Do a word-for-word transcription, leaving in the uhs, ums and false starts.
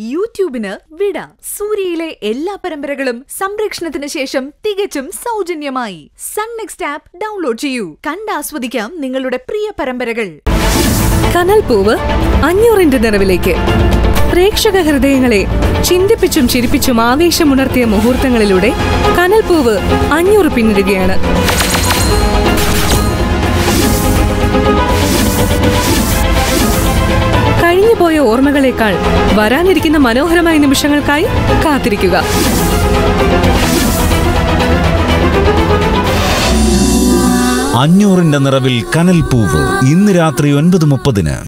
YouTube in a Vida Suriile Ella Paramberagulum, Samrakshnatinashesham, Tigachum, Saujanyamai. Sun Next app, download to you. Kandaswadikam, Ningalude Priya Paramberagal. Kanal Pova, Anyurinte Naravileke. Prekshaka Hridangale, Chindipichum Chiripichum Avisha Munartia Muhurtangalude, Kanal Pova, Anyur Pindigana. ഓർമ്മകളേക്കാൾ വരാനിരിക്കുന്ന മനോഹരമായ നിമിഷങ്ങൾക്കായി കാത്തിരിക്കുക. അഞ്ഞൂറിന്റെ നിറവിൽ കനൽ പൂവ് ഇന്ന് രാത്രി ഒൻപത് മുപ്പതിന്.